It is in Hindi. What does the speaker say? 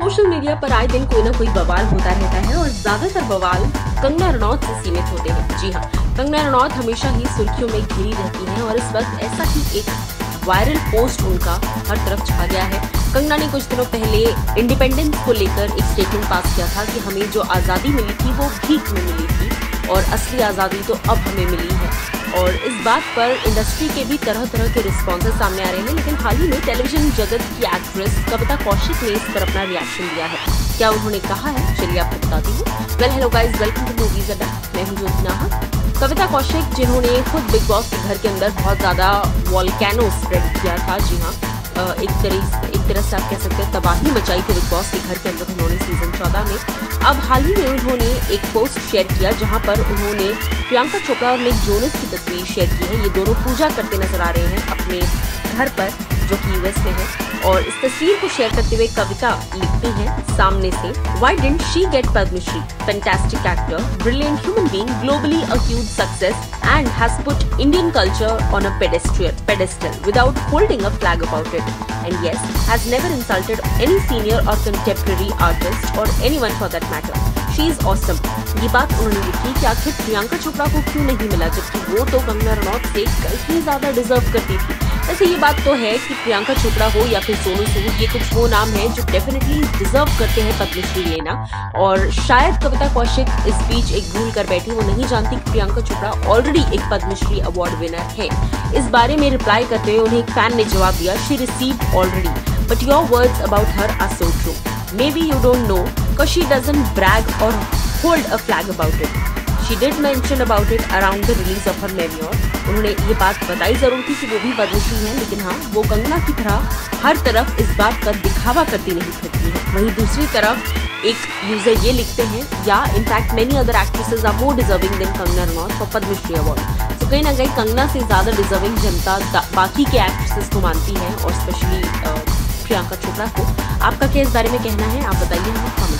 सोशल मीडिया पर आए दिन कोई ना कोई बवाल होता रहता है और ज्यादातर बवाल कंगना रणौत से सीमित होते हैं। जी हाँ, कंगना रणौत हमेशा ही सुर्खियों में घिरी रहती हैं और इस वक्त ऐसा ही एक वायरल पोस्ट उनका हर तरफ छा गया है। कंगना ने कुछ दिनों पहले इंडिपेंडेंस को लेकर एक स्टेटमेंट पास किया था कि हमें जो आज़ादी मिली थी वो भीख में मिली थी और असली आज़ादी तो अब हमें मिली है। और इस बात पर इंडस्ट्री के भी तरह तरह के रिस्पॉन्सेस सामने आ रहे हैं। लेकिन हाल ही में टेलीविजन जगत की एक्ट्रेस कविता कौशिक ने इस पर अपना रिएक्शन दिया है। क्या उन्होंने कहा है, चलिए आपको बताती हूँ। Well hello guys, welcome to movies Adda, मैं हूं ज्योति। कविता कौशिक जिन्होंने खुद बिग बॉस के घर के अंदर बहुत ज़्यादा वॉल्केनो स्प्रेड किया था। जी हाँ, एक तरह से आप कह सकते हैं तबाही मचाई थी बिग बॉस के घर के अंदर उन्होंने सीजन 14 में। अब हाल ही में उन्होंने एक पोस्ट शेयर किया जहां पर उन्होंने प्रियंका चोपड़ा और निक जोनास की तस्वीर शेयर की है। ये दोनों पूजा करते नजर आ रहे हैं अपने घर पर जो कि यूएस में है। और इस तस्वीर को शेयर करते हुए कविता लिखती हैं सामने से, why didn't she get Padmashri, fantastic actor, brilliant human being, globally accused success and has put Indian culture on a pedestal without holding a flag about it, and yes, has never insulted any senior or contemporary artist or anyone for that matter. She is awesome. ये बात उन्होंने लिखी कि आखिर प्रियंका चोपड़ा को क्यों नहीं मिला जबकि वो तो कंगना रणौत से कहीं ज़्यादा डिजर्व करती थी। वैसे ये बात तो है कि प्रियंका चोपड़ा हो या फिर सोनू सूद, ये कुछ वो नाम है जो डेफिनेटली डिजर्व करते हैं पद्मश्री लेना। और शायद कविता कौशिक इस बीच एक भूल कर बैठी, वो नहीं जानती कि प्रियंका चोपड़ा ऑलरेडी एक पद्मश्री अवार्ड विनर है। इस बारे में रिप्लाई करते हुए उन्हें एक फैन ने जवाब दिया, she received already but your words about her are so true, maybe you don't know because she doesn't brag or hold a flag about it, she did mention about it around the release of her memoir. उन्होंने ये बात बताई जरूर थी कि वो भी पद्मश्री हैं, लेकिन हाँ, वो कंगना की तरह हर तरफ इस बात का दिखावा करती नहीं फिरती है। वहीं दूसरी तरफ एक यूजर ये लिखते हैं, या in fact many other actresses are more deserving than Kangana Ranaut for Padmashri award. कहीं ना कहीं कंगना से ज़्यादा डिजर्विंग जनता बाकी के एक्ट्रेसेस को मानती है और स्पेशली प्रियंका चोपड़ा को। आपका क्या इस बारे में कहना है, आप बताइए हमें कमेंट।